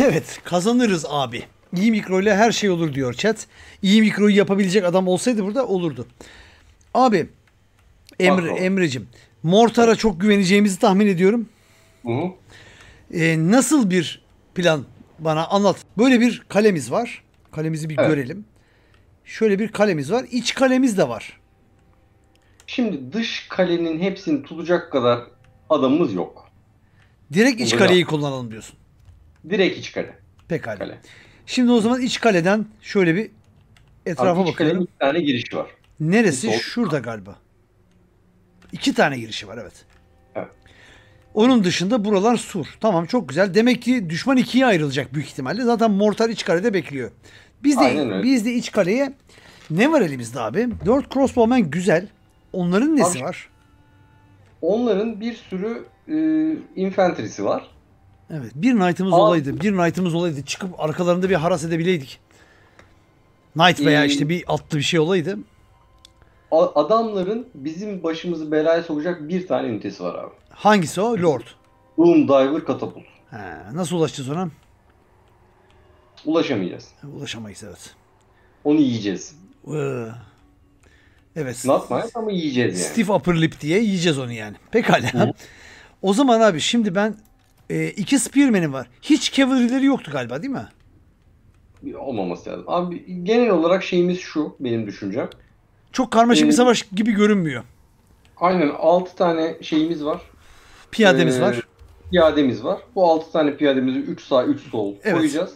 Evet, kazanırız abi. İyi mikro ile her şey olur diyor chat. İyi mikroyu yapabilecek adam olsaydı burada olurdu. Abi Emre'cim, Mortar'a çok güveneceğimizi tahmin ediyorum. Nasıl bir plan, bana anlat. Böyle bir kalemiz var. Kalemizi bir görelim. Şöyle bir kalemiz var. İç kalemiz de var. Şimdi dış kalenin hepsini tutacak kadar adamımız yok. Direkt iç kaleyi kullanalım diyorsun. Direkt iç kale. Pekala. Kale. Şimdi o zaman iç kaleden şöyle bir etrafa bakıyorum. İç kalenin iki tane girişi var. Neresi? Şurada galiba. İki tane girişi var, evet. Evet. Onun dışında buralar sur. Tamam, çok güzel. Demek ki düşman ikiye ayrılacak büyük ihtimalle. Zaten Mortar iç kalede bekliyor. Biz de iç kaleye ne var elimizde abi? 4 crossbowmen güzel. Onların nesi var? Onların bir sürü infantry'si var. Evet. Bir knight'ımız olaydı. Bir knight'ımız olaydı. Çıkıp arkalarında bir haras edebileydik. Knight veya işte bir atlı bir şey olaydı. Adamların bizim başımızı belaya sokacak bir tane ünitesi var abi. Hangisi o? Lord. Doom Diver katapult. Nasıl ulaşacağız ona? Ulaşamayacağız. Ulaşamayız, evet. Onu yiyeceğiz. Evet. Not ama yiyeceğiz yani. Stiff upper lip diye yiyeceğiz onu yani. Pekala. Hı. O zaman abi şimdi ben iki Spearman'im var. Hiç cavalry'leri yoktu galiba, değil mi? Olmaması lazım. Abi genel olarak şeyimiz şu, benim düşüncem. Çok karmaşık bir savaş gibi görünmüyor. Aynen. 6 tane şeyimiz var. Piyademiz var. Piyademiz var. Bu 6 tane piyademizi 3 sağ 3 sol koyacağız.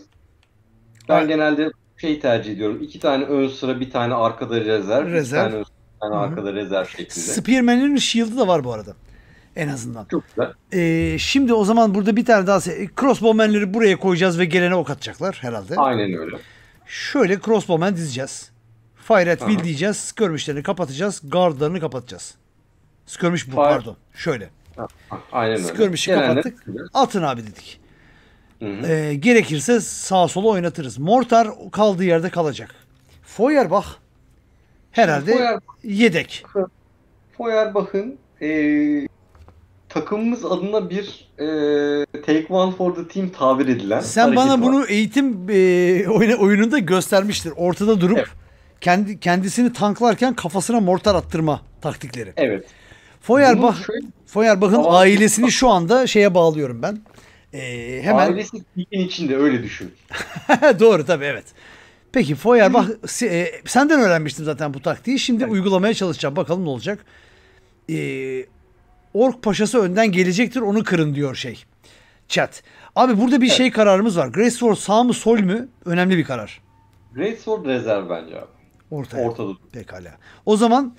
Ben genelde şey tercih ediyorum. 2 tane ön sıra, bir tane arkada rezerv. Bir tane ön sıra, bir tane arkada rezerv şeklinde. Spearman'in shield'ı da var bu arada. En azından. Çok güzel. Şimdi o zaman burada bir tane daha crossbowmen'leri buraya koyacağız ve gelene ok atacaklar herhalde. Aynen öyle. Şöyle crossbowmen dizeceğiz. Fire at will diyeceğiz. Skirmish'lerini kapatacağız. Guard'larını kapatacağız. Skirmish bu, pardon. Şöyle. Aynen öyle. Skirmish'i kapattık. Atın abi dedik. Gerekirse sağa sola oynatırız. Mortar kaldığı yerde kalacak. Feuerbach herhalde yedek. Feuerbach'ın takımımız adına bir take one for the team tabir edilen. Sen bana bunu eğitim oyununda göstermiştir. Ortada durup kendisini tanklarken kafasına mortar attırma taktikleri. Evet. Feuerbach'ın ailesini şu anda şeye bağlıyorum ben. Hemen... Ailesi ligin içinde, öyle düşün. Doğru tabii, evet. Peki Feuerbach, senden öğrenmiştim zaten bu taktiği. Şimdi uygulamaya çalışacağım. Bakalım ne olacak. Ork Paşası önden gelecektir, onu kırın diyor chat. Abi burada bir şey kararımız var. Greatsword sağ mı sol mü? Önemli bir karar. Greatsword rezerv bence abi. Ortada dur. Pekala. O zaman...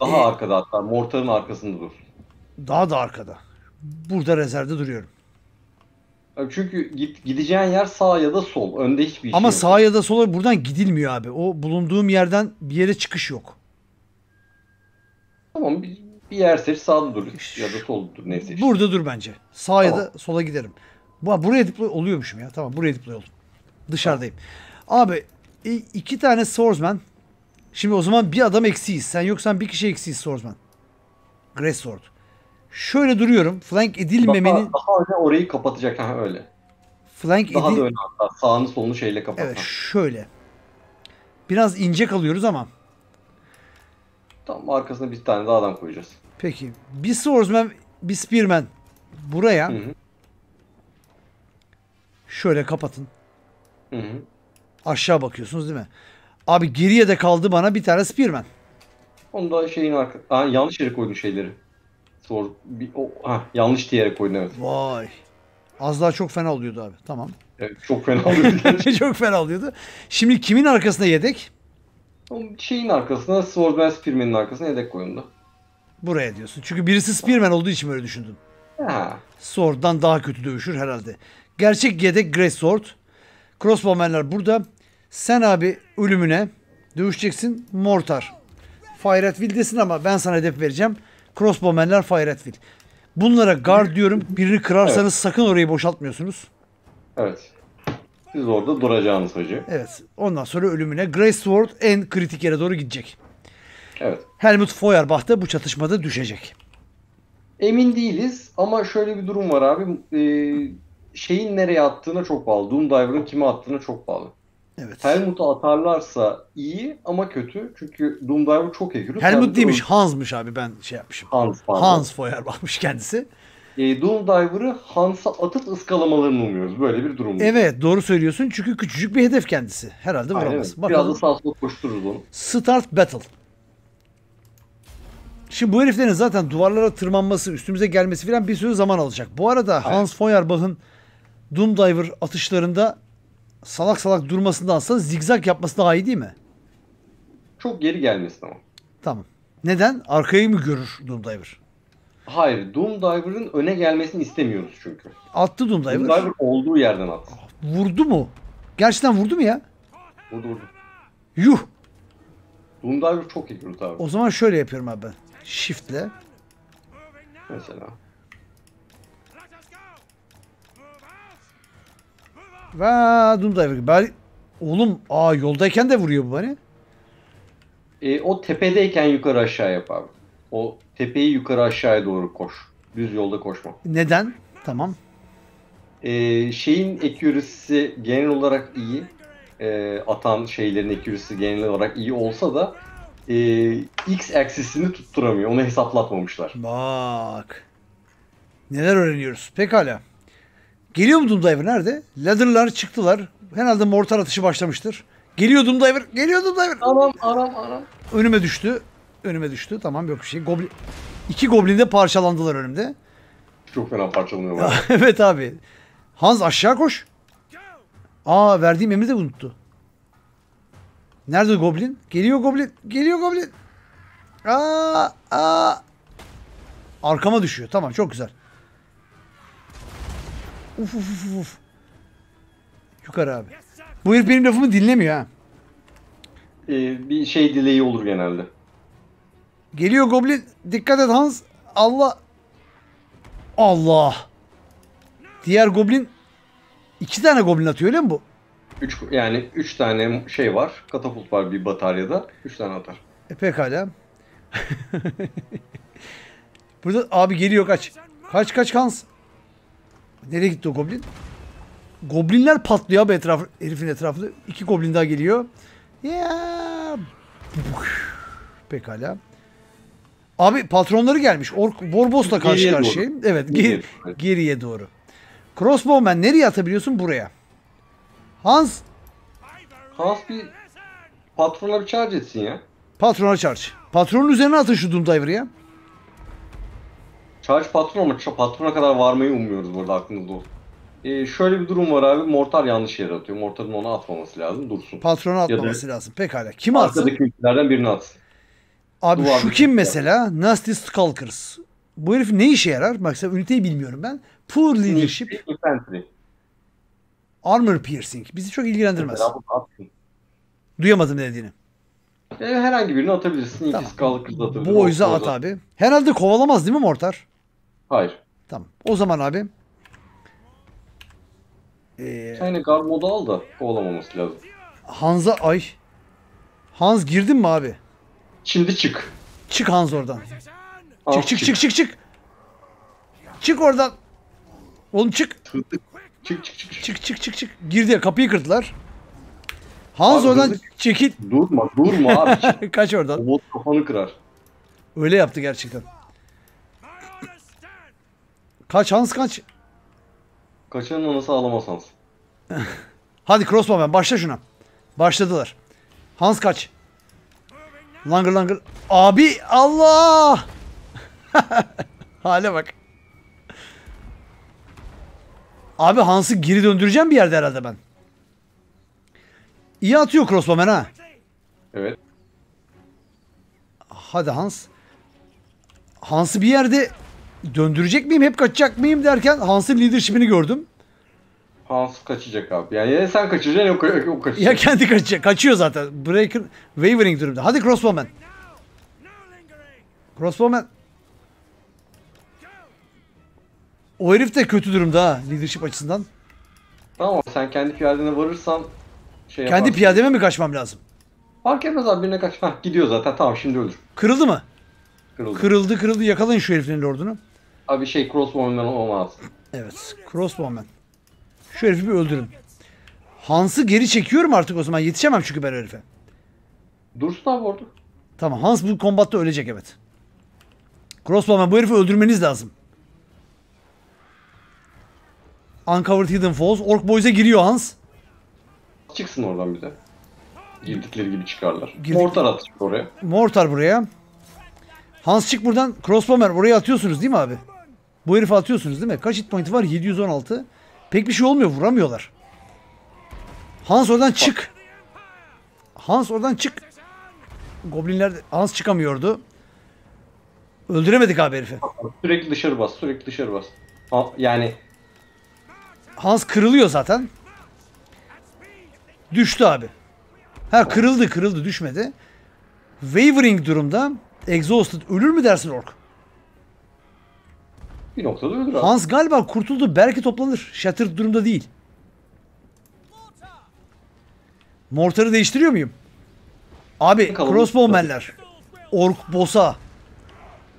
Daha arkada, hatta Mortar'ın arkasında dur. Daha da arkada. Burada rezervde duruyorum. Çünkü gideceğin yer sağ ya da sol. Önde hiçbir şey yok. Ama sağ ya da sola buradan gidilmiyor abi. O bulunduğum yerden bir yere çıkış yok. Tamam, bir yer seç, sağda dur ya da solda dur, neyse. Burada dur bence. Sağ ya da sola giderim. Buraya deploy oluyormuşum ya. Tamam, buraya deploy oldum. Dışarıdayım. Abi iki tane swordsman. Şimdi o zaman bir adam eksiyiz. Sen yoksan bir kişi eksiyiz swordsman. Greatsword. Şöyle duruyorum. Flank edilmemenin... Daha orayı kapatacak. Öyle. Flank daha da öyle hatta. Sağını solunu şeyle kapat. Evet şöyle. Biraz ince kalıyoruz ama. Tamam, arkasına bir tane daha adam koyacağız. Peki. Bir swordsman, bir spearman. Buraya. Şöyle kapatın. Aşağı bakıyorsunuz değil mi? Abi geriye de kaldı bana bir tane spearman. Onu da şeyin arkasına... Yanlış yere koydun şeyleri. Yanlış diyerek koydun, evet. Vay. Az daha çok fena oluyordu abi. Tamam. Evet, çok fena oluyordu. Çok fena oluyordu. Şimdi kimin arkasına yedek? O şeyin arkasına, Swordman Spearman'in arkasına yedek koyundu. Buraya diyorsun. Çünkü birisi Spearman olduğu için öyle düşündüm. Sword'dan daha kötü dövüşür herhalde. Gerçek yedek Greatsword. Crossbowmen'ler burada. Sen abi ölümüne dövüşeceksin. Mortar. Fire at will desin ama ben sana hedef vereceğim. Crossbowmen'ler fire at will. Bunlara guard diyorum. Birini kırarsanız sakın orayı boşaltmıyorsunuz. Evet. Siz orada duracağınız hacı. Evet. Ondan sonra ölümüne. Greatsword en kritik yere doğru gidecek. Evet. Helmut Feuerbach da bu çatışmada düşecek. Emin değiliz ama şöyle bir durum var abi. şeyin nereye attığına çok bağlı. Doom Diver'ın kime attığına çok bağlı. Evet. Helmut'a atarlarsa iyi ama kötü. Çünkü Doom Diver çok egürüz. Helmut değilmiş, Hans'mış abi, ben şey yapmışım. Hans Feuerbach'mış kendisi. Doom Diver'ı Hans'a atıp ıskalamalarını umuyoruz. Böyle bir durum. Evet, doğru söylüyorsun. Çünkü küçücük bir hedef kendisi. Herhalde vuramaz. Evet. Biraz da sağa sola koştururuz onu. Start battle. Şimdi bu heriflerin zaten duvarlara tırmanması, üstümüze gelmesi falan bir sürü zaman alacak. Bu arada evet. Hans Feuerbach'ın Doom Diver atışlarında salak salak durmasındansa zigzag yapması daha iyi değil mi? Çok geri gelmesin ama. Tamam. Neden? Arkayı mı görür Doom Diver? Hayır. Doom Diver'ın öne gelmesini istemiyoruz çünkü. Attı Doom Diver. Doom Diver olduğu yerden attı. Vurdu mu? Gerçekten vurdu mu ya? Vurdu. Yuh! Doom Diver çok iyi vurdu abi. O zaman şöyle yapıyorum abi ben. Shift'le. Mesela. Ve Doom Diver. Bari... Oğlum yoldayken de vuruyor bu bari. O tepedeyken yukarı aşağı yap abi. O tepeyi yukarı aşağıya doğru koş. Düz yolda koşma. Neden? Tamam. Şeyin accuracy'si genel olarak iyi. Atan şeylerin accuracy'si genel olarak iyi olsa da X axis'ini tutturamıyor. Onu hesaplatmamışlar. Bak. Neler öğreniyoruz. Pekala. Geliyor mu Doom Diver? Nerede? Ladder'lar çıktılar. Herhalde mortar atışı başlamıştır. Geliyor Doom Diver. Geliyor Doom Diver. Anam. Önüme düştü. Tamam, yok bir şey. Goblin... İki Goblin de parçalandılar önümde. Çok fena parçalanıyorlar. Evet abi. Hans aşağı koş. Verdiğim emri de unuttu. Nerede Goblin? Geliyor Goblin. Arkama düşüyor. Tamam, çok güzel. Uf. Yukarı abi. Bu herif benim lafımı dinlemiyor ha. Bir şey dileği olur genelde. Geliyor Goblin. Dikkat et Hans. Allah. Diğer Goblin. 2 tane Goblin atıyor, öyle mi bu? 3 tane şey var. Katapult var bir bataryada. 3 tane atar. Pekala. Burada abi geliyor, kaç. Kaç Hans. Nereye gitti o Goblin? Goblinler patlıyor abi herifin etrafında. 2 Goblin daha geliyor. Ya. Pekala. Abi patronları gelmiş. Ork Borbos'la karşı karşıyayım. Evet, geriye doğru. Crossbowmen nereye atabiliyorsun? Buraya. Hans bir patrona bir charge etsin ya. Patrona charge. Patronun üzerine atın şu Doom Diver'ı ya. Charge patron ama patrona kadar varmayı umuyoruz burada, aklınızda olsun. Şöyle bir durum var abi. Mortar yanlış yere atıyor. Mortar'ın ona atmaması lazım. Dursun. Patrona atmaması lazım. Pekala. Kim atsın? Arkadaki ülkelerden birini atsın. Abi duvar şu kim mesela? Nasty Skulkers. Bu herif ne işe yarar? Bak sen üniteyi bilmiyorum ben. Poor Leadership. Infantry. Armor Piercing. Bizi çok ilgilendirmez. Duyamadım ne dediğini. Herhangi birini atabilirsin. Tamam. Skulkers'ı atabilirsin. Bu oyuza at abi. Herhalde kovalamaz değil mi Mortar? Hayır. Tamam. O zaman abi. Yani Garmod'u al da kovalamaması lazım. Hans'a ay. Hans girdin mi abi? Şimdi çık. Çık Hans oradan. Çık. Çık oradan. Oğlum çık. Çık. Girdi ya, kapıyı kırdılar. Hans abi, oradan çekil. Durma abi. Kaç oradan. Bot kafanı kırar. Öyle yaptı gerçekten. Kaç Hans kaç. Kaçanın anası ağlamaz Hans. Hadi Crossbowmen başla şuna. Başladılar. Hans kaç. Langır. Abi Allah. Hale bak. Abi Hans'ı geri döndüreceğim bir yerde herhalde ben. İyi atıyor Crossbowmen ha. Evet. Hadi Hans. Hans'ı bir yerde döndürecek miyim, hep kaçacak mıyım derken Hans'ın leadership'ini gördüm. Hans kaçacak abi. Yani sen kaçacaksın, o kaçacak. Ya kendi kaçacak. Kaçıyor zaten. Breaker, wavering durumda. Hadi Crossbowmen. O herif de kötü durumda ha. Leadership açısından. Tamam, sen kendi piyadene varırsan şey yaparsın. Kendi piyademe mi kaçmam lazım? Fark etmez abi, birine kaç. Hah, gidiyor zaten. Tamam, şimdi ölür. Kırıldı mı? Kırıldı. Yakalayın şu heriflerin lordunu. Abi Crossbowmen olmaz. Evet. Crossbowmen. Şu herifi bir öldürün. Hans'ı geri çekiyorum artık o zaman. Yetişemem çünkü ben herife. Dursun abi orada. Tamam, Hans bu kombatta ölecek, evet. Crossbowmen, bu herifi öldürmeniz lazım. Uncovered Hidden Falls. Ork Boys'a giriyor Hans. Çıksın oradan bir de. Girdikleri gibi çıkarlar. Mortar atacak oraya. Mortar buraya. Hans çık buradan. Crossbowmen oraya atıyorsunuz değil mi abi? Bu herifi atıyorsunuz değil mi? Kaç hit pointi var? 716. Pek bir şey olmuyor. Vuramıyorlar. Hans oradan çık. Hans oradan çık. Goblinler Hans çıkamıyordu. Öldüremedik abi herifi. Sürekli dışarı bas. Sürekli dışarı bas. Yani Hans kırılıyor zaten. Düştü abi. Ha kırıldı düşmedi. Wavering durumda. Exhausted. Ölür mü dersin Ork? Bir noktada ölür abi. Hans galiba kurtuldu. Belki toplanır. Shattered durumda değil. Mortar'ı değiştiriyor muyum? Abi crossbowmenler. Ork boss'a.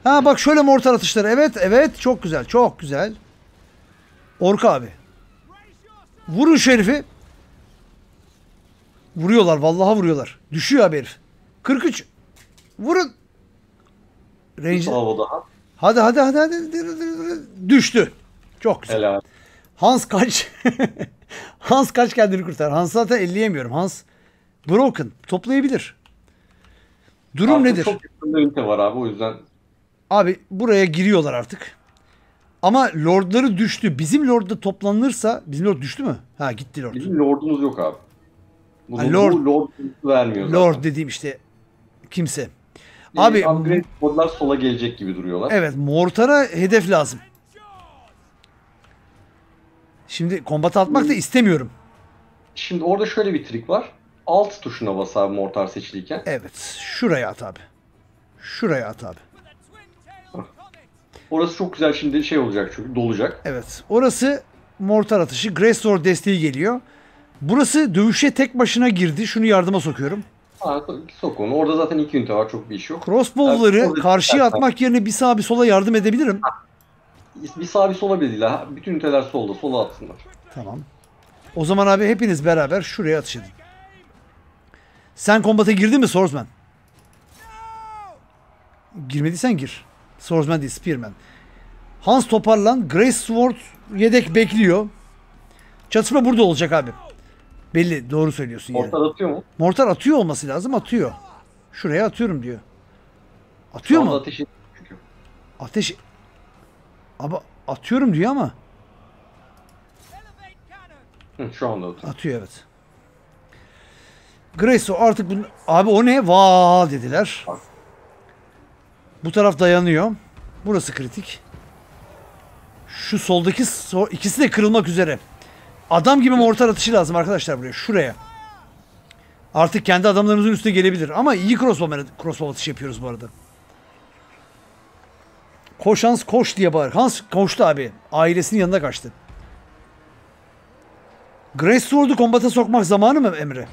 Ha bak şöyle mortar atışları. Evet evet. Çok güzel. Çok güzel. Ork abi. Vurun şu herifi. Vuruyorlar. Vallahi vuruyorlar. Düşüyor abi herif. 43. Vurun. Range. Hadi. Düştü. Çok güzel. Helal. Hans kaç. Hans kaç, kendini kurtar. Hans zaten elleyemiyorum. Hans broken. Toplayabilir. Durum artık nedir? Çok yakında ünite var abi, o yüzden. Abi buraya giriyorlar artık. Ama lordları düştü. Bizim lordda toplanırsa. Bizim lord düştü mü? Ha gitti lord. Bizim lordumuz yok abi. Bunu lord vermiyor. Lord zaten dediğim işte kimse. Abi upgrade modlar sola gelecek gibi duruyorlar. Evet, Mortar'a hedef lazım. Şimdi kombat atmak da istemiyorum. Şimdi orada şöyle bir trik var. Alt tuşuna bas abi Mortar seçiliyken. Evet. Şuraya at abi. Şuraya at abi. Orası çok güzel şimdi şey olacak çünkü dolacak. Evet. Orası Mortar atışı. Greatsword desteği geliyor. Burası dövüşe tek başına girdi. Şunu yardıma sokuyorum. Ha, sok onu. Orada zaten iki ünite var. Çok bir iş yok. Crossbowları yani, karşıya atmak yerine bir sağa bir sola yardım edebilirim. Ha. Bir sağa bir sola bile değil. Ha. Bütün üniteler solda. Sola atsınlar. Tamam. O zaman abi hepiniz beraber şuraya atış edin. Sen kombata girdin mi Swordsman? Girmediysen gir. Swordsman değil, Spearman. Hans toparlan. Greatsword yedek bekliyor. Çatışma burada olacak abi. Belli, doğru söylüyorsun. Mortar yani atıyor mu? Mortar atıyor olması lazım, atıyor. Şuraya atıyorum diyor. Atıyor mu? Ateş. Ama atıyorum diyor ama. Hı, şu anda atıyor. Atıyor evet. Grayso artık bunu... Abi o ne? Vaa dediler. Bu taraf dayanıyor. Burası kritik. Şu soldaki ikisi de kırılmak üzere. Adam gibi mortar atışı lazım arkadaşlar buraya. Şuraya. Artık kendi adamlarımızın üstüne gelebilir. Ama iyi crossbow atışı yapıyoruz bu arada. Koş Hans koş diye bağır. Hans koştu abi. Ailesinin yanına kaçtı. Greatsword'u kombata sokmak zamanı mı Emre?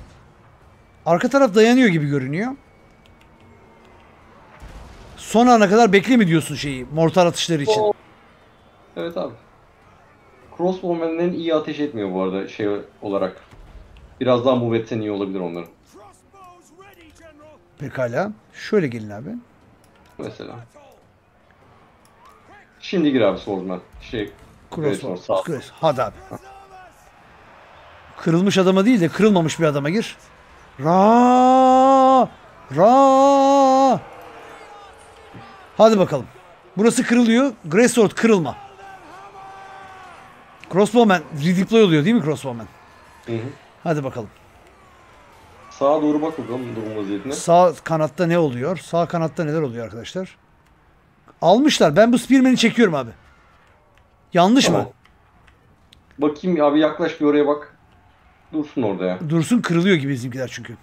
Arka taraf dayanıyor gibi görünüyor. Son ana kadar bekle mi diyorsun şeyi mortar atışları için? Evet abi. Crossbowmen'lerin iyi ateş etmiyor bu arada şey olarak. Biraz daha move etsen iyi olabilir onların. Pekala. Şöyle gelin abi. Mesela. Şimdi gir abi Swordsman. Şey, Crossbowmen. Hadi abi. Kırılmış adama değil de kırılmamış bir adama gir. Ra. Hadi bakalım. Burası kırılıyor. Greatsword kırılma. Crossbowman redeploy oluyor değil mi Crossbowman? Hı hı. Hadi bakalım. Sağa doğru bak bakalım durum vaziyetine. Sağ kanatta ne oluyor? Sağ kanatta neler oluyor arkadaşlar? Almışlar. Ben bu Spearman'i çekiyorum abi. Yanlış mı? Bakayım abi, yaklaş bir oraya bak. Dursun orada ya. Dursun kırılıyor gibi bizimkiler çünkü.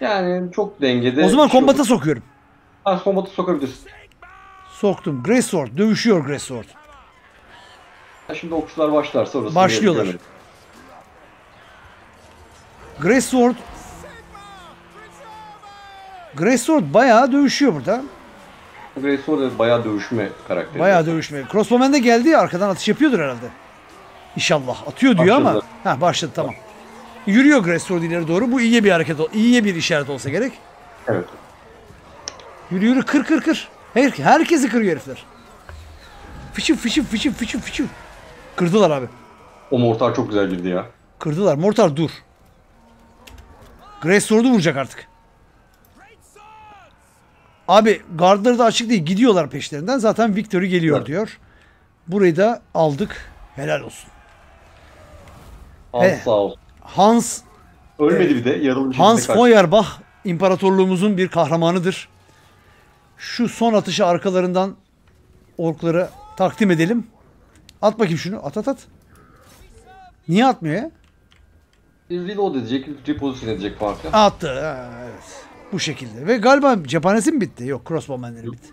Yani çok dengede. O zaman kombata sokuyorum. Ha, kombata sokabilirsin. Soktum. Greatsword. Dövüşüyor Greatsword. Şimdi okçular başlarsa orası. Başlıyorlar. Greatsword bayağı dövüşüyor burada. Greatsword bayağı dövüşme karakteri. Bayağı dövüşme. Crossbowmen de geldi ya, arkadan atış yapıyordur herhalde. İnşallah. Atıyor diyor başladı. Ama. Ha başladı tamam. Yürüyor Greatsword ileri doğru. Bu iyi bir hareket, iyi bir işaret olsa gerek. Evet. Yürü yürü kır kır kır. Herkesi kırıyor herifler. Fışım fışım fışım fışım fışım. Kırdılar abi. O mortar çok güzel girdi ya. Kırdılar. Mortar dur. Greatsword'u vuracak artık. Abi guardları da açık değil. Gidiyorlar peşlerinden. Zaten victory geliyor evet. Diyor. Burayı da aldık. Helal olsun. Hans sağ ol. Hans. Ölmedi bir de. Yaralı bir Hans Feuerbach imparatorluğumuzun bir kahramanıdır. Şu son atışı arkalarından orklara takdim edelim. At bakayım şunu. At at at. Niye atmıyor ya? Reload edecek, repozisyon edecek farkı. Attı. Ha, evet. Bu şekilde. Ve galiba cephanesi mi bitti? Yok. Crossbowmenleri bitti.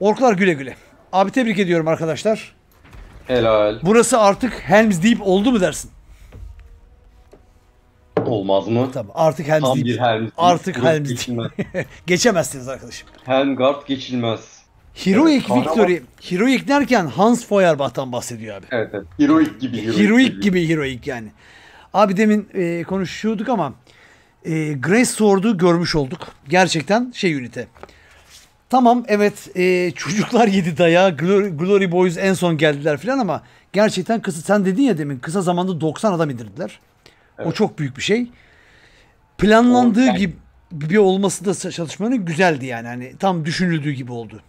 Orklar güle güle. Abi tebrik ediyorum arkadaşlar. Helal. Burası artık Helms Deep oldu mu dersin? Olmaz mı? Tabii. Artık Helms Deep. Bir Helms Deep. Artık Helms Deep. Geçemezsiniz arkadaşım. Helmsgart geçilmez. Heroic evet, Victory. Heroic derken Hans Feuerbach'tan bahsediyor abi. Evet evet. Heroic gibi. Heroic gibi yani. Abi demin konuşuyorduk ama Greatsword'u görmüş olduk. Gerçekten şey ünite. Tamam evet çocuklar yedi dayağı, Glory Boys en son geldiler filan ama gerçekten kısa, sen dedin ya demin kısa zamanda 90 adam indirdiler. Evet. O çok büyük bir şey. Planlandığı gibi olması da çalışmanın güzeldi yani. Yani tam düşünüldüğü gibi oldu.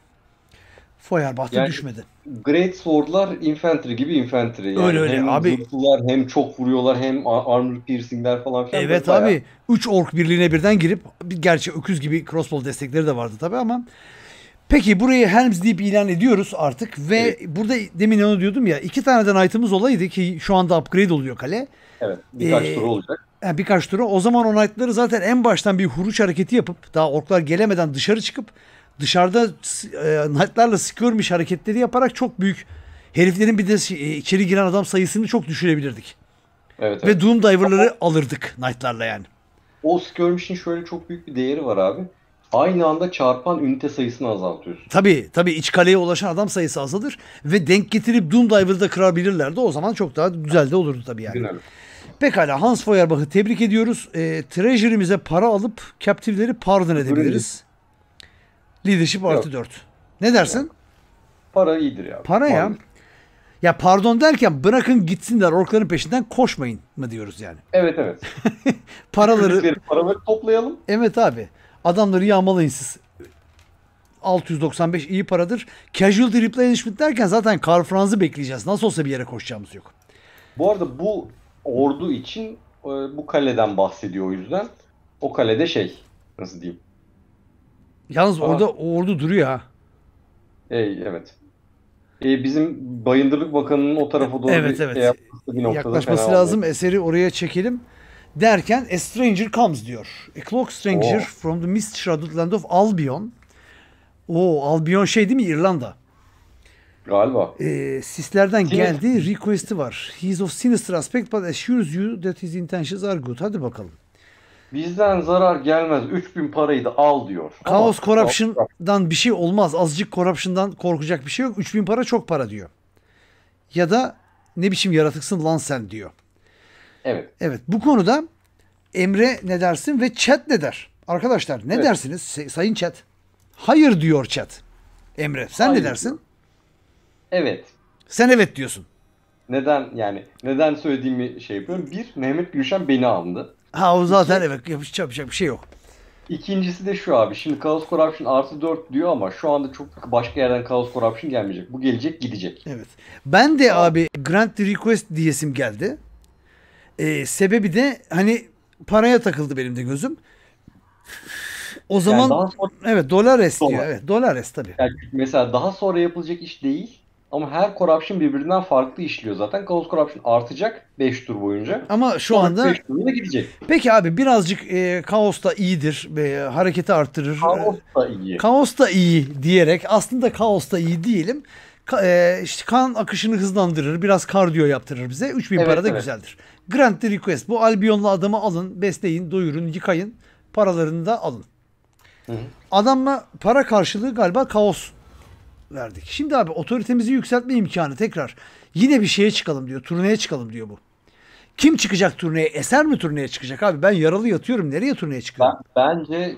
Feuerbach'ta yani, düşmedi. Greatsword'lar Infantry gibi Infantry. Yani. Öyle hem abi. Zırhlılar, hem çok vuruyorlar hem armor piercingler falan filan. Evet abi. Bayağı. 3 ork birliğine birden girip gerçi öküz gibi crossbow destekleri de vardı tabi ama. Peki burayı Helms Deep ilan ediyoruz artık ve evet. Burada demin onu diyordum ya 2 taneden knight'ımız olaydı ki şu anda upgrade oluyor kale. Evet birkaç turu olacak. Birkaç turu. O zaman o knight'ları zaten en baştan bir huruç hareketi yapıp daha orklar gelemeden dışarı çıkıp dışarıda knight'larla skirmish hareketleri yaparak çok büyük heriflerin bir de içeri giren adam sayısını çok düşürebilirdik. Evet, evet. Ve Doom Diver'ları alırdık knight'larla yani. O skirmish'in şöyle çok büyük bir değeri var abi. Aynı anda çarpan ünite sayısını azaltıyorsun. Tabii tabii iç kaleye ulaşan adam sayısı azalır ve denk getirip Doom Diver'ı da kırabilirlerdi. O zaman çok daha güzel de olurdu tabii yani. Güzel. Pekala Hans Feuerbach'ı tebrik ediyoruz. Treasury'mize para alıp captive'leri pardon edebiliriz. Leadership artı 4. Ne dersin? Para iyidir ya. Para ya. Ya pardon derken bırakın gitsinler orkların peşinden koşmayın mı diyoruz yani. Evet evet. Paraları toplayalım. Evet abi. Adamları yağmalayın siz. 695 iyi paradır. Casualty replenishment derken zaten Karl Franz'ı bekleyeceğiz. Nasıl olsa bir yere koşacağımız yok. Bu arada bu ordu için bu kaleden bahsediyor o yüzden. O kalede nasıl diyeyim? Yalnız orada ordu duruyor ha. Evet. Bizim Bayındırlık Bakanı'nın o tarafa doğru evet. Bir yaklaşması lazım. Oldu. Eseri oraya çekelim. Derken a stranger comes diyor. A cloak stranger from the mist shrouded land of Albion. Albion değil mi? İrlanda. Galiba. Sislerden geldi. Request'i var. He is of sinister aspect but assures you that his intentions are good. Hadi bakalım. Bizden zarar gelmez. 3000 parayı da al diyor. Chaos Corruption'dan bir şey olmaz. Azıcık Corruption'dan korkacak bir şey yok. 3000 para çok para diyor. Ya da ne biçim yaratıksın lan sen diyor. Evet. Evet. Bu konuda Emre ne dersin ve chat ne der? Arkadaşlar ne dersiniz? Sayın chat. Hayır diyor chat. Emre sen hayır ne dersin? Diyor. Evet. Sen evet diyorsun. Neden yani? Neden söylediğimi yapıyorum. Bir, Mehmet Gülşen beni aldı. Ha o zaten yapacak bir şey yok. İkincisi de şu abi. Şimdi Chaos Corruption artı 4 diyor ama şu anda çok başka yerden Chaos Corruption gelmeyecek. Bu gelecek gidecek. Evet. Ben de abi Grant Request diyesim geldi. Sebebi de hani paraya takıldı benim de gözüm. O zaman yani dolar istiyor. Evet, dolar tabii. Yani mesela daha sonra yapılacak iş değil. Ama her corruption birbirinden farklı işliyor zaten. Chaos Corruption artacak 5 tur boyunca. Ama şu anda 5 turuna gidecek. Peki abi birazcık Chaos da iyidir. Hareketi arttırır. Chaos da iyi. Chaos da iyi diyerek aslında Chaos da iyi diyelim. İşte kan akışını hızlandırır. Biraz kardiyo yaptırır bize. 3000 para da güzeldir. Grant the request. Bu Albion'lu adamı alın. Besleyin, doyurun, yıkayın. Paralarını da alın. Hı-hı. Adamla para karşılığı galiba Chaos verdik. Şimdi abi otoritemizi yükseltme imkanı tekrar. Yine bir şeye çıkalım diyor. Turneye çıkalım diyor bu. Kim çıkacak turneye? Eser mi turneye çıkacak abi? Ben yaralı yatıyorum. Nereye turneye çıkıyorum? Bence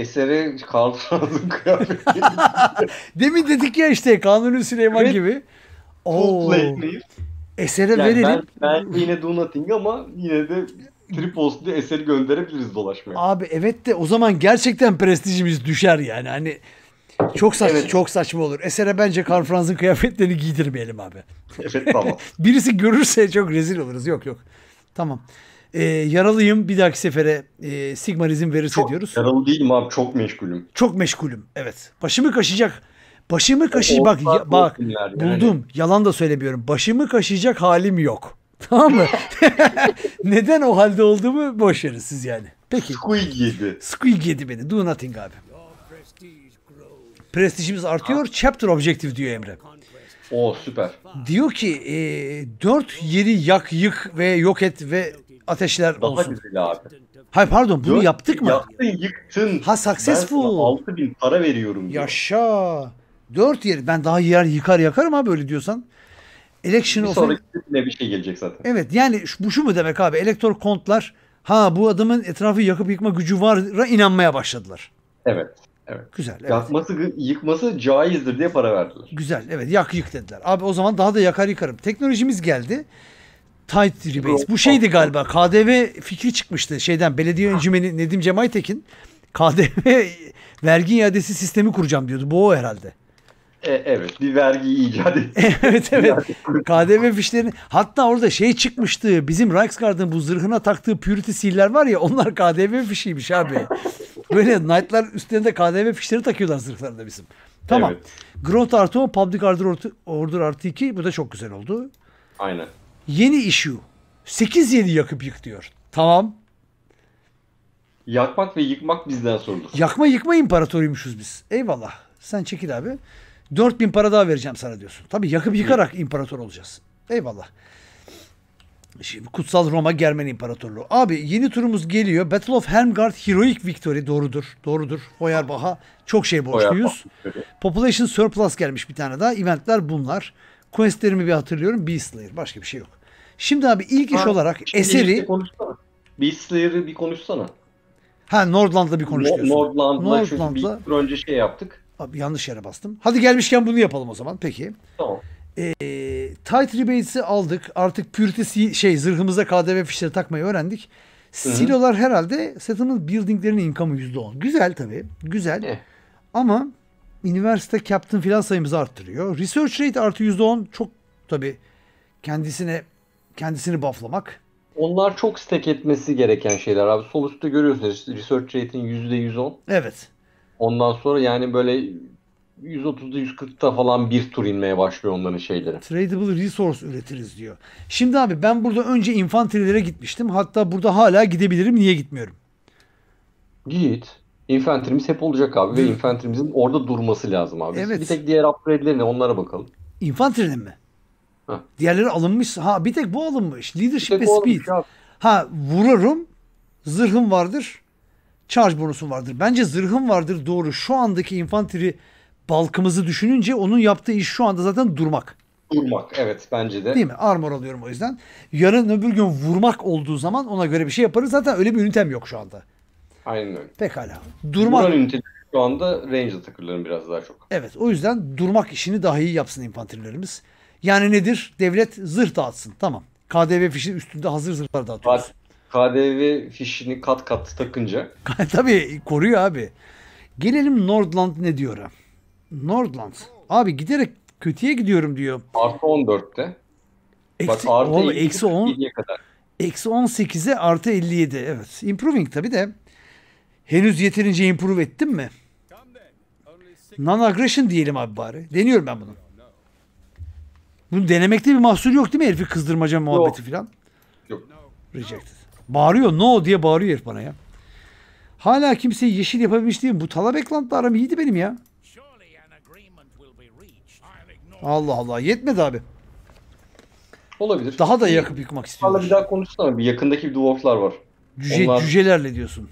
Eser'e kaldıralım kıyafeti. Demin dedik ya işte Kanuni Süleyman evet. gibi. Oo. Eser'e yani verelim. Ben yine do nothing ama yine de Tripos'ta Eser'i gönderebiliriz dolaşmaya. Abi evet de o zaman gerçekten prestijimiz düşer yani. Hani çok saçma, evet. çok saçma olur. Eser'e bence Karl-Franz'ın kıyafetlerini giydirmeyelim abi. Evet tamam. Birisi görürse çok rezil oluruz. Yok yok. Tamam. Yaralıyım. Bir dahaki sefere Sigmar izin verirse çok diyoruz. Yaralı değilim abi. Çok meşgulüm. Çok meşgulüm. Evet. Başımı kaşıyacak. Başımı kaşıyacak. Bak buldum. Yani. Yalan da söylemiyorum. Başımı kaşıyacak halim yok. Tamam mı? Neden o halde olduğumu boş verin siz yani. Peki. Squeak yedi. Squeak yedi beni. Do nothing abi. Prestijimiz artıyor. Chapter objective diyor Emre. O süper. Diyor ki 4 yeri yak, yık ve yok et ve ateşler daha olsun. Güzel abi. Hayır pardon bunu yaptık mı? Yaktın, yıktın. Ha successful. 6000 para veriyorum diyor. Yaşa. 4 yeri. Ben daha yer yıkar yakarım abi öyle diyorsan. Election bir sonraki ne bir şey gelecek zaten. Evet yani bu şu mu demek abi? Elektör kontlar ha bu adamın etrafı yakıp yıkma gücü var'a inanmaya başladılar. Evet. Evet. Güzel. Evet. Yakması, yıkması caizdir diye para verdiler. Güzel. Evet. Yak yık dediler. Abi o zaman daha da yakar yıkarım. Teknolojimiz geldi. Tight Rebase. Bu şeydi galiba. KDV fikri çıkmıştı. Şeyden belediye öncümeni Nedim Cemaytekin KDV vergi iadesi sistemi kuracağım diyordu. Bu o herhalde. Evet. Bir vergiyi icat etti. Evet evet. KDV fişlerini. Hatta orada şey çıkmıştı. Bizim Reichsguard'ın bu zırhına taktığı purity seal'ler var ya onlar KDV fişiymiş abi. Böyle Knight'lar üstlerinde KDV fişleri takıyorlar zırhlarında bizim. Tamam. Evet. Growth artı 10, Public Order artı 2. Bu da çok güzel oldu. Aynen. Yeni issue. 8 yeni yakıp yık diyor. Tamam. Yakmak ve yıkmak bizden sorulur. Yakma yıkma imparatoruyumuşuz biz. Eyvallah. Sen çekil abi. 4000 para daha vereceğim sana diyorsun. Tabii yakıp yıkarak imparator olacağız. Eyvallah. Şimdi Kutsal Roma Germen İmparatorluğu. Abi yeni turumuz geliyor. Battle of Helmsgart Heroic Victory. Doğrudur. Doğrudur. Feuerbach'a çok şey borçluyuz. Population Surplus gelmiş bir tane daha. Eventler bunlar. Questlerimi bir hatırlıyorum. Beastslayer. Başka bir şey yok. Şimdi abi ilk iş olarak eseri... Beastlayer'ı bir konuşsana. Ha Nordland'la bir konuş diyorsun. Nordland'la çünkü bir önce şey yaptık. Abi yanlış yere bastım. Hadi gelmişken bunu yapalım o zaman. Peki. Tamam. Tight rebate'i aldık. Artık pürtesi zırhımıza KDV fişleri takmayı öğrendik. Silolar herhalde settlement building'lerinin income'ı %10. Güzel tabii. Güzel. Ama üniversite captain filan sayımızı arttırıyor. Research rate artı %10 çok tabii kendisini bufflamak. Onlar çok stack etmesi gereken şeyler abi. Sol üstte görüyorsunuz research rate'in %110. Evet. Ondan sonra yani böyle 130'da 140'da falan bir tur inmeye başlıyor onların şeyleri. Tradable resource üretiriz diyor. Şimdi abi ben burada önce infantrilere gitmiştim. Hatta burada hala gidebilirim. Niye gitmiyorum? Git. Infantrimiz hep olacak abi. Ve infantrimizin orada durması lazım abi. Evet. Bir tek diğer upgrade'lerine onlara bakalım. Infantrinin mi? Heh. Diğerleri alınmış. Ha bir tek bu alınmış. Leadership ve speed. Ha vururum. Zırhım vardır. Charge bonusum vardır. Bence zırhım vardır doğru. Şu andaki infantry balkımızı düşününce onun yaptığı iş şu anda zaten durmak. Durmak evet bence de. Değil mi? Armor alıyorum o yüzden. Yarın öbür gün vurmak olduğu zaman ona göre bir şey yaparız. Zaten öyle bir ünitem yok şu anda. Aynen öyle. Pekala. Durmak. Buran ünitesi şu anda range atakırların biraz daha çok. Evet o yüzden durmak işini daha iyi yapsın infantrilerimiz. Yani nedir? Devlet zırh dağıtsın. Tamam. KDV fişi üstünde hazır zırhlar dağıtıyoruz. KDV fişini kat kat takınca. Tabii koruyor abi. Gelelim Nordland ne diyor ha? Nordland. Abi giderek kötüye gidiyorum diyor. Artı 14'te. Eksi 10. Eksi 18'e artı 57. Evet. Improving tabii de. Henüz yeterince improve ettim mi? Non-aggression diyelim abi bari. Deniyorum ben bunu. Bunu denemekte bir mahsur yok değil mi? Herifi kızdırmaca muhabbeti falan. Yok. Rejected. Bağırıyor. No diye bağırıyor herif bana ya. Hala kimseyi yeşil yapabilmiş değil mi? Bu Talabekland'la aram iyiydi benim ya. Allah Allah. Yetmedi abi. Olabilir. Daha da yakıp yıkmak istiyorlar. Valla bir daha konuşsana. Bir yakındaki bir dwarflar var. Cücelerle diyorsun.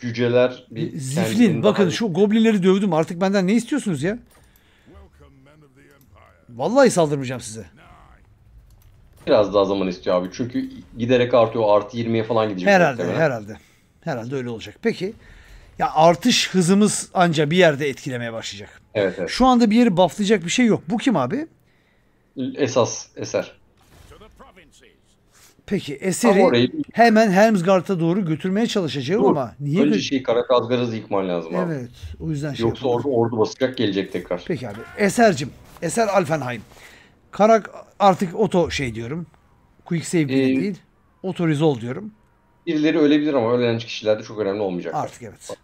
Cüceler. Ziflin. Bakın şu goblinleri dövdüm. Artık benden ne istiyorsunuz ya? Vallahi saldırmayacağım size. Biraz daha zaman istiyor abi. Çünkü giderek artıyor. Artı 20'ye falan gidecek. Herhalde öyle olacak. Peki. Ya artış hızımız anca bir yerde etkilemeye başlayacak. Evet, evet. Şu anda bir yeri bufflayacak bir şey yok. Bu kim abi? Eser. Peki Eser'i hemen Helmsgart'a doğru götürmeye çalışacağım. Dur, ama niye? Önce Karak Azgar'ı yıkman lazım abi. Evet. O yüzden yoksa ordu basacak, gelecek tekrar. Peki abi. Eser'cim. Eser Alfenheim. Karak artık oto diyorum. Quick save bile değil. Oto resolve diyorum. Birileri ölebilir ama ölen kişiler de çok önemli olmayacak. Artık evet.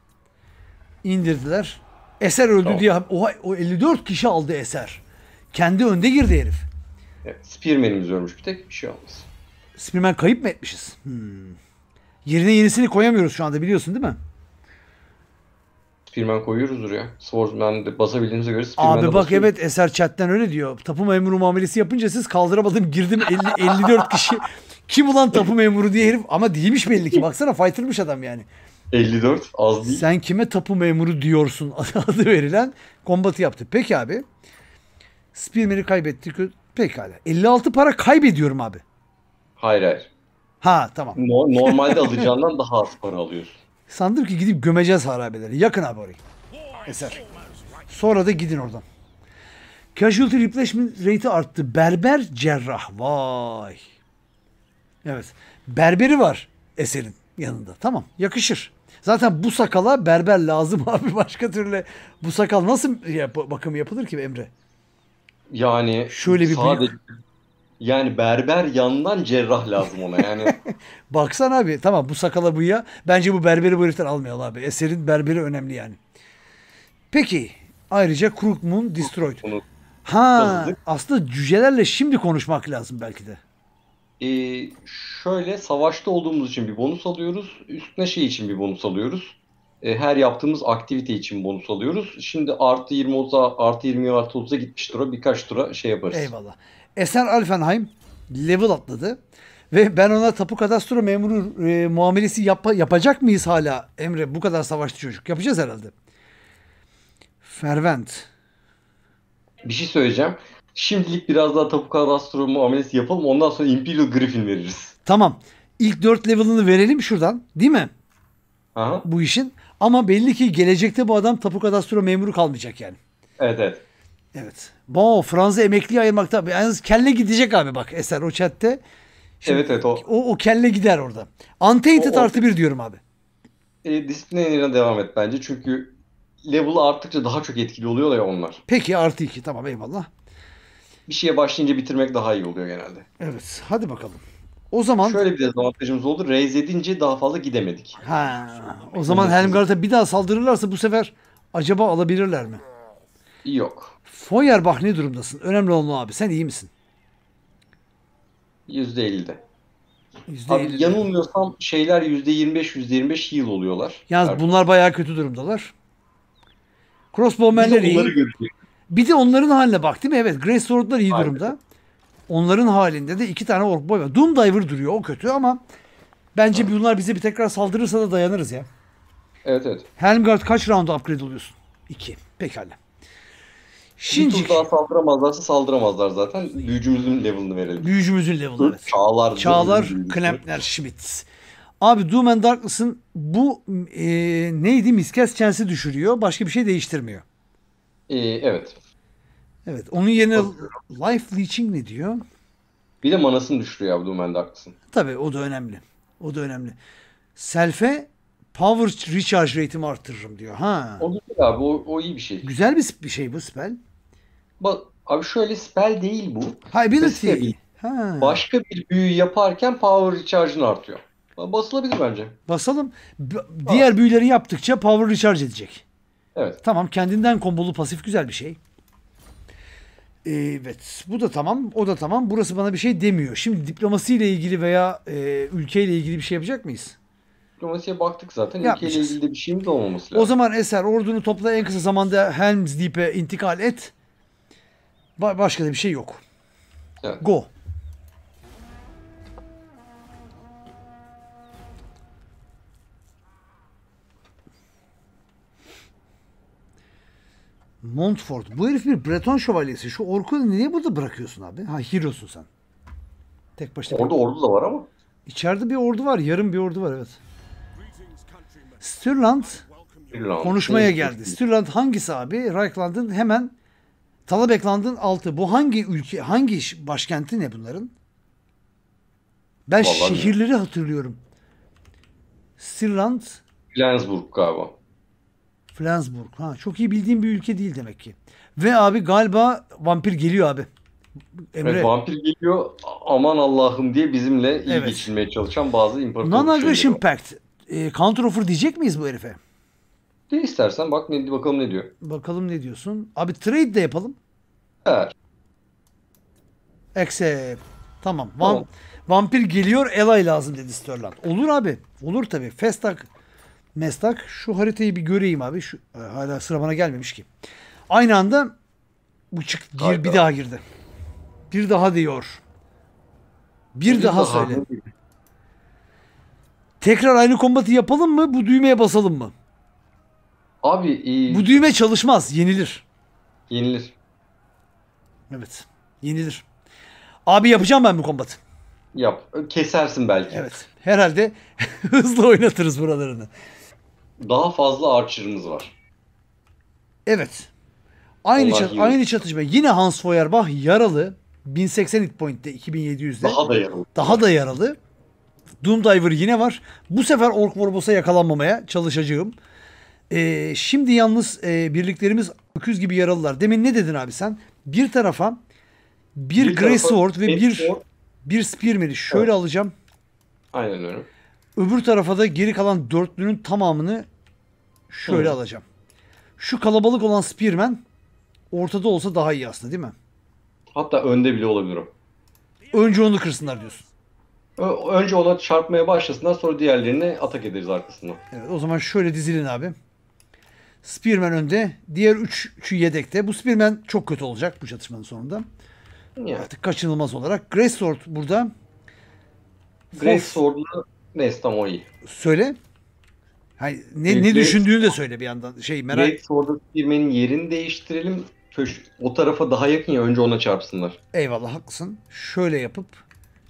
İndirdiler. Eser öldü tamam diye. O 54 kişi aldı Eser. Kendi önde girdi herif. Evet, Spearman'imiz ölmüş bir tek. Bir şey olmaz. Spearman kayıp mı etmişiz? Yerine yenisini koyamıyoruz şu anda, biliyorsun değil mi? Spearman koyuyoruzdur ya. Swordsman'de basabildiğimize göre Spearman'da abi bak basıyor. Evet, Eser chatten öyle diyor. Tapu memuru muamelesi yapınca siz kaldıramadım, girdim 54 kişi. Kim ulan tapu memuru diye herif, ama değilmiş belli ki. Baksana fighter'mış adam yani. 54 az değil. Sen kime tapu memuru diyorsun adı verilen kombatı yaptı. Peki abi. Spearman'i kaybettik. Pekala. 56 para kaybediyorum abi. Hayır. Ha tamam. Normalde alacağından daha az para alıyorsun. Sandım ki gidip gömeceğiz harabeleri. Yakın abi orayı. Eser. Sonra da gidin oradan. Casualty replacement rate'i arttı. Berber, cerrah. Vay. Evet. Berberi var Eser'in yanında. Tamam. Yakışır. Zaten bu sakala berber lazım abi. Başka türlü bu sakal nasıl bakımı yapılır ki Emre? Yani şöyle bir sadece, yani berber yandan cerrah lazım ona yani. Baksana abi. Tamam bu sakala bıyığa. Bence bu berberi bu heriften almayalım abi. Eser'in berberi önemli yani. Peki. Ayrıca Crooked Moon Destroyed. Aslında cücelerle şimdi konuşmak lazım belki de. Şöyle savaşta olduğumuz için bir bonus alıyoruz. Üstüne için bir bonus alıyoruz. Her yaptığımız aktivite için bonus alıyoruz. Şimdi artı 20'a, artı 20'ye, artı 30'a gitmiştir o. Birkaç tura yaparız. Eyvallah. Eser Alfenheim level atladı. Ve ben ona tapu kadastro memuru muamelesi yapacak mıyız hala? Emre bu kadar savaştı çocuk. Yapacağız herhalde. Fervent. Bir şey söyleyeceğim. Şimdilik biraz daha tapu kadastro muamelesi yapalım. Ondan sonra Imperial Griffin veririz. Tamam. İlk 4 level'ını verelim şuradan. Değil mi? Aha. Bu işin. Ama belli ki gelecekte bu adam tapu kadastro memuru kalmayacak yani. Evet. Evet. Bon, Fransa emekliye ayırmakta. Yalnız kelle gidecek abi bak Eser o chatte. Şimdi evet. O kelle gider orada. Untainted artı 1 diyorum abi. Disiplinine devam et bence. Çünkü level arttıkça daha çok etkili oluyor ya onlar. Peki artı 2. Tamam eyvallah. Bir şeye başlayınca bitirmek daha iyi oluyor genelde. Evet. Hadi bakalım. O zaman... Şöyle bir dezavantajımız oldu. Raise edince daha fazla gidemedik. O zaman Helmgart'a bir daha saldırırlarsa bu sefer acaba alabilirler mi? Yok. Feuerbach ne durumdasın? Önemli olan abi. Sen iyi misin? %50'de. Abi yanılmıyorsam şeyler %25 heal oluyorlar. Yalnız bunlar bayağı kötü durumdalar. Crossbowmen'ler iyi. Bir de onların haline bak değil mi? Evet. Greatsword'lar iyi durumda. Aynen. Onların halinde de 2 tane Ork boy var. Doom Diver duruyor. O kötü ama bence bunlar bize bir tekrar saldırırsa da dayanırız ya. Evet. Helmgart kaç round upgrade oluyorsun? 2. Pekala. Şimdi bir tur daha saldıramazlarsa saldıramazlar zaten. Büyücümüzün level'ını verelim. Büyücümüzün level'ını evet. Çağlar Klempner Schmidt. Abi Doom and Darkness'ın bu neydi? Miskes chance'i düşürüyor. Başka bir şey değiştirmiyor. Evet. Onun yerine Life Leeching ne diyor? Bir de manasını düşürüyor abi Doom & Darkness'ın. Tabii o da önemli. Self'e Power Recharge Rate'imi artırırım diyor. O güzel abi. O iyi bir şey. Güzel bir şey bu spell. Bak abi şöyle spell değil bu. Ability. Başka bir büyü yaparken Power Recharge'ın artıyor. Basılabilir bence. Basalım. Diğer büyüleri yaptıkça Power Recharge edecek. Evet. Tamam. Kendinden kombolu pasif güzel bir şey. Evet. Bu da tamam. O da tamam. Burası bana bir şey demiyor. Şimdi diplomasiyle ilgili veya ülkeyle ilgili bir şey yapacak mıyız? Diplomasiye baktık zaten. Yapmışız. Ülkeyle ilgili de bir şeyimiz olmaması lazım. O zaman Eser ordunu topla, en kısa zamanda Helmsdeep'e intikal et. Başka da bir şey yok. Evet. Go. Montfort. Bu herif bir Breton şövalyesi. Şu Ork'u niye burada bırakıyorsun abi? Ha, hero'sun sen. Tek başına. Orada ordu da var ama. İçeride bir ordu var. Yarım bir ordu var, evet. Stirland konuşmaya geldi. Stirland hangisi abi? Reichland'ın hemen Talabekland'ın altı. Bu hangi ülke? Hangi başkenti ne bunların? Ben vallahi şehirleri hatırlıyorum. Stirland. Flensburg galiba. Flensburg. Ha, çok iyi bildiğim bir ülke değil demek ki. Ve abi galiba vampir geliyor abi. Emre. Evet, vampir geliyor. Aman Allah'ım diye bizimle iyi geçinmeye çalışan bazı imparatorluk. Non-aggression pact. Counter offer diyecek miyiz bu herife? De istersen bak ne, bakalım ne diyor. Bakalım ne diyorsun. Abi trade de yapalım. Evet. Accept. Tamam. Tamam. Vampir geliyor, elay lazım dedi Stirland. Olur abi. Olur tabii. Festak. Mestak. Şu haritayı bir göreyim abi. Şu, hala sıra bana gelmemiş ki. Aynı anda bu çık gir, bir daha girdi. Bir daha diyor. Bir daha söyle. Tekrar aynı kombatı yapalım mı? Bu düğmeye basalım mı? Abi bu düğme çalışmaz. Yenilir. Yenilir. Evet. Yenilir. Abi yapacağım ben bu kombatı. Yap. Kesersin belki. Evet. Herhalde hızlı oynatırız buralarını. Daha fazla archer'ımız var. Evet. Aynı çatışma. Yine Hans Feuerbach yaralı. 1080 hit point'te 2700'de. Daha da yaralı. Daha da yaralı. Doom Diver yine var. Bu sefer Ork Morbos'a yakalanmamaya çalışacağım. Şimdi yalnız birliklerimiz öküz gibi yaralılar. Demin ne dedin abi sen? Bir tarafa bir Greatsword ve bir Spearman'i şöyle alacağım. Aynen öyle. Öbür tarafa da geri kalan dörtlünün tamamını şöyle alacağım. Şu kalabalık olan Spearman ortada olsa daha iyi aslında, değil mi? Hatta önde bile olabilir o. Önce onu kırsınlar diyorsun. Önce ona çarpmaya başlasınlar, sonra diğerlerini atak ederiz arkasından. Evet, o zaman şöyle dizilin abi. Spearman önde. Diğer üçü yedekte. Bu Spearman çok kötü olacak bu çatışmanın sonunda. Yani. Artık kaçınılmaz olarak. Greatsword burada. Greatsword'u neyse tam o iyi. Söyle. Hayır, ne düşündüğünü de söyle bir yandan. Greatsword'u Spearman'in yerini değiştirelim. O tarafa daha yakın ya, önce ona çarpsınlar. Eyvallah, haklısın. Şöyle yapıp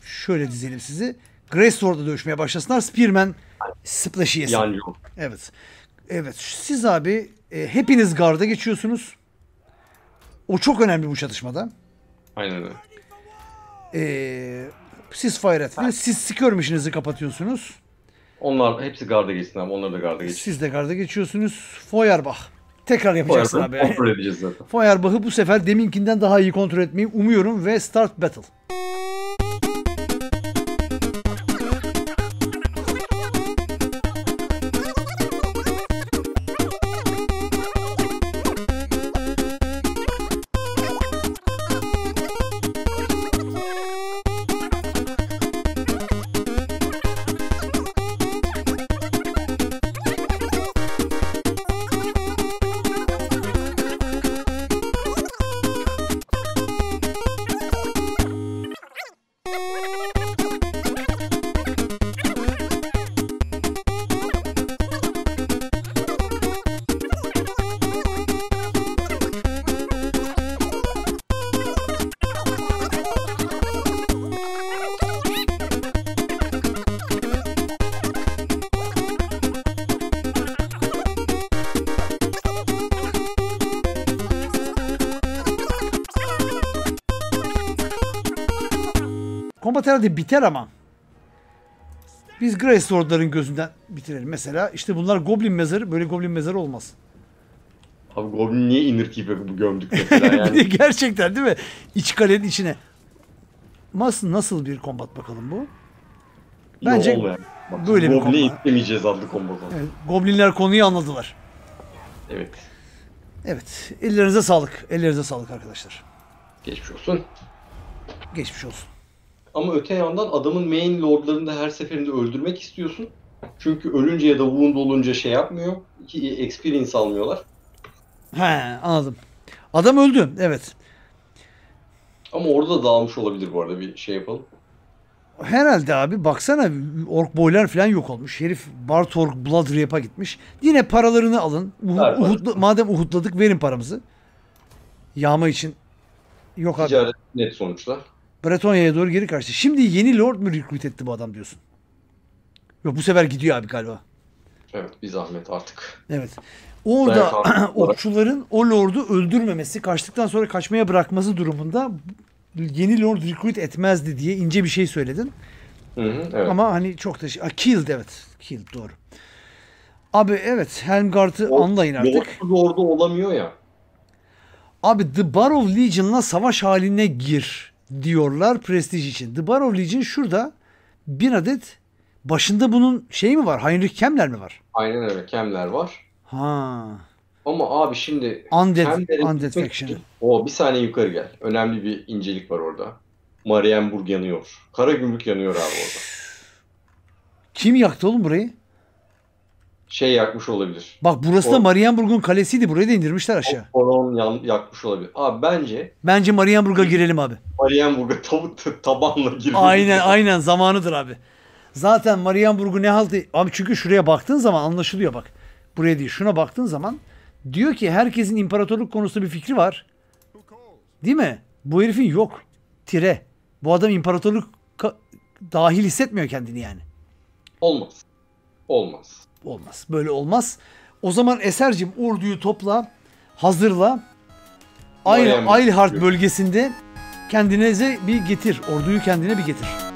şöyle dizelim sizi. Greatsword'da dövüşmeye başlasınlar. Spearman splash'i yesin. Yani yok. Evet. Evet. Siz abi hepiniz garda geçiyorsunuz. O çok önemli bu çatışmada. Aynen öyle. Siz fire ettiniz. Siz skirmish'inizi kapatıyorsunuz. Onlar hepsi garda geçsin abi. Onlar da garda geçsin. Siz de garda geçiyorsunuz. Feuerbach. Tekrar yapacaksın Feuerbach abi. Kontrol edeceğiz zaten. Feuerbach'ı bu sefer deminkinden daha iyi kontrol etmeyi umuyorum ve start battle. Herhalde biter ama biz Greatsword'ların gözünden bitirelim. Mesela işte bunlar Goblin mezarı. Böyle Goblin mezarı olmaz. Abi Goblin niye inir ki gömdük mesela yani. Gerçekten değil mi? İç kalenin içine. Nasıl bir kombat bakalım bu? Bence bak, böyle bir kombat. Goblin'i itmeyeceğiz adlı kombat. Evet, Goblinler konuyu anladılar. Evet. Evet. Ellerinize sağlık. Ellerinize sağlık arkadaşlar. Geçmiş olsun. Geçmiş olsun. Ama öte yandan adamın main lordlarını da her seferinde öldürmek istiyorsun. Çünkü ölünce ya da wound olunca şey yapmıyor. Experience almıyorlar. He, anladım. Adam öldü. Evet. Ama orada da dağılmış olabilir bu arada. Bir şey yapalım. Herhalde abi. Baksana ork boylar falan yok olmuş. Herif Bartork Blood Rap'a gitmiş. Yine paralarını alın. Madem Uhud'ladık verin paramızı. Yağma için yok abi. Ticaret net sonuçlar. Bretonya'ya doğru geri kaçtı. Şimdi yeni lord mu recruit etti bu adam diyorsun? Yok, bu sefer gidiyor abi galiba. Evet, bir zahmet artık. Evet. Orada okçuların o lordu öldürmemesi, kaçtıktan sonra kaçmaya bırakması durumunda yeni lord recruit etmezdi diye ince bir şey söyledin. Hı hı, evet. Ama hani çok da şey... Killed, evet. Killed, doğru. Abi evet, Helmsgart'ı anlayın artık. Lord'u olamıyor ya. Abi The Bar of Legion'la savaş haline gir diyorlar prestij için. The Bar of Legion şurada bir adet, başında bunun şeyi mi var? Heinrich Kemmler mi var? Aynen öyle, Kemmler var. Ha. Ama abi şimdi Undead Faction. O bir saniye yukarı gel. Önemli bir incelik var orada. Marienburg yanıyor. Karagümrük yanıyor abi orada. Kim yaktı oğlum burayı? Şey yakmış olabilir. Bak burası da Marienburg'un kalesiydi. Burayı da indirmişler aşağı. Onun yakmış olabilir. Abi bence... Bence Marienburg'a girelim abi. Marienburg'a tabanla girelim. Aynen aynen, zamanıdır abi. Zaten Marienburg'u ne halde... Abi çünkü şuraya baktığın zaman anlaşılıyor bak. Buraya değil, şuna baktığın zaman diyor ki herkesin imparatorluk konusunda bir fikri var. Değil mi? Bu herifin yok. Tire. Bu adam imparatorluk dahil hissetmiyor kendini yani. Olmaz. Olmaz. Olmaz. Böyle olmaz. O zaman Eser'cim orduyu topla, hazırla. Aylhart bölgesinde kendinize bir getir. Orduyu kendine bir getir.